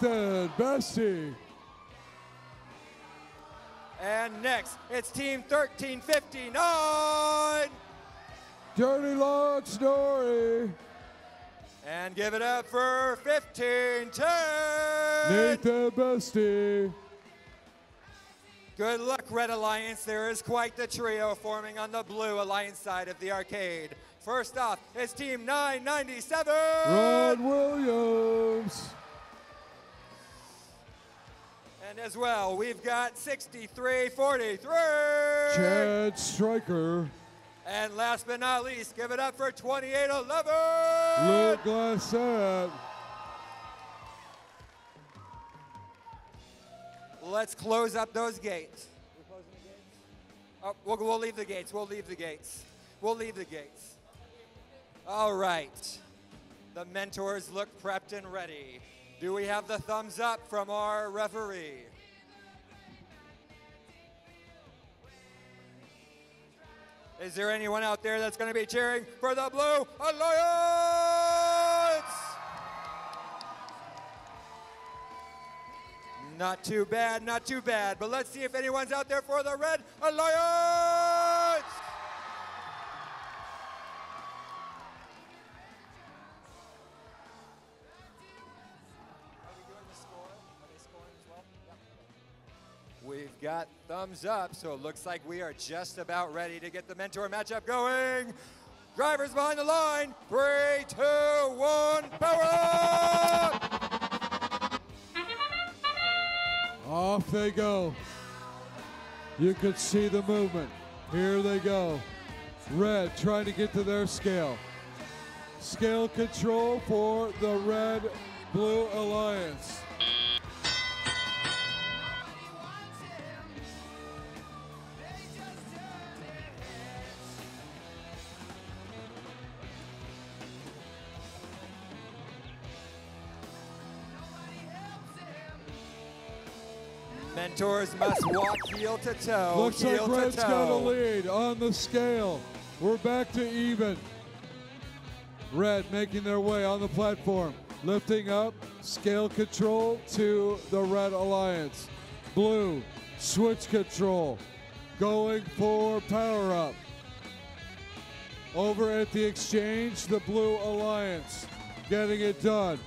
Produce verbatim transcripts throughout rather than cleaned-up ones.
Nathan Bestie. And next, it's team thirteen fifty-nine. Journey Log Story. And give it up for fifteen ten. Nathan Bestie. Good luck, Red Alliance. There is quite the trio forming on the Blue Alliance side of the arcade. First off is team nine ninety-seven. Rod Williams. And as well, we've got sixty-three forty-three. Chad Striker. And last but not least, give it up for twenty-eight eleven. Look glass up. Let's close up those gates. We're closing the gates? Oh, we'll, we'll leave the gates. We'll leave the gates. We'll leave the gates. All right. The mentors look prepped and ready. Do we have the thumbs up from our referee? Is there anyone out there that's going to be cheering for the Blue Alliance? Not too bad, not too bad. But let's see if anyone's out there for the Red Alliance. We've got thumbs up, so it looks like we are just about ready to get the mentor matchup going. Drivers behind the line, three, two, one, power up! Off they go. You could see the movement. Here they go. Red trying to get to their scale. Scale control for the Red Blue Alliance. Mentors must walk heel to toe. Looks heel like Red's to toe. got a lead on the scale. We're back to even. Red making their way on the platform. Lifting up, scale control to the Red Alliance. Blue, switch control. Going for power up. Over at the exchange, the Blue Alliance getting it done.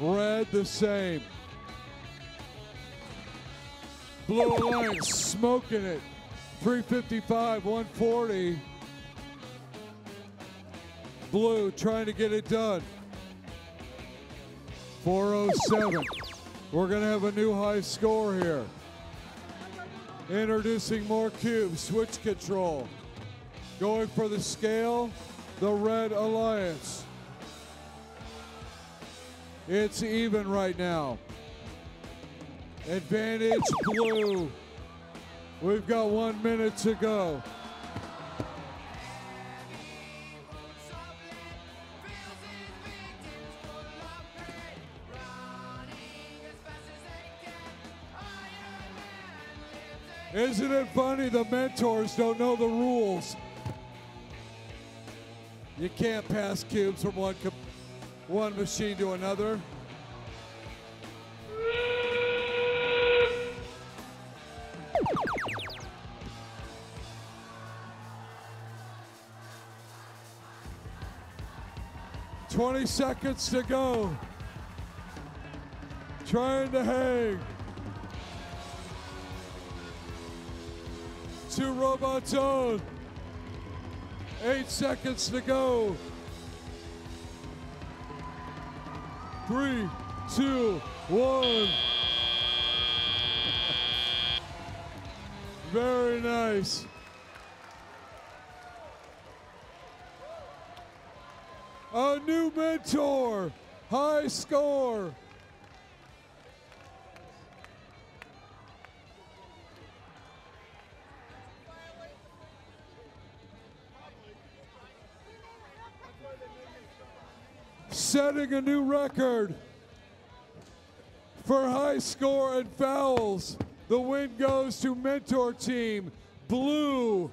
Red the same. Blue Alliance smoking it, three fifty-five, one forty. Blue trying to get it done, four oh seven. We're gonna have a new high score here. Introducing more cubes, switch control. Going for the scale, the Red Alliance. It's even right now. Advantage Blue. We've got one minute to go. Isn't it funny? The mentors don't know the rules. You can't pass cubes from one, one machine to another. twenty seconds to go. Trying to hang. Two robots on. Eight seconds to go. Three, two, one. Very nice. A new mentor, high score. Setting a new record for high score and fouls. The win goes to mentor team Blue.